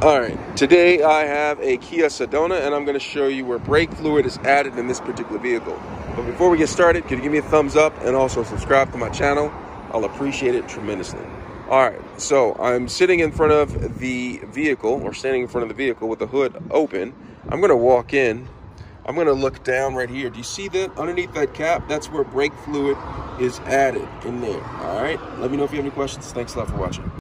Alright, today I have a Kia Sedona and I'm going to show you where brake fluid is added in this particular vehicle. But before we get started, could you give me a thumbs up and also subscribe to my channel? I'll appreciate it tremendously. Alright, so I'm standing in front of the vehicle with the hood open. I'm going to walk in. I'm going to look down right here. Do you see that? Underneath that cap, that's where brake fluid is added in there. Alright, let me know if you have any questions. Thanks a lot for watching.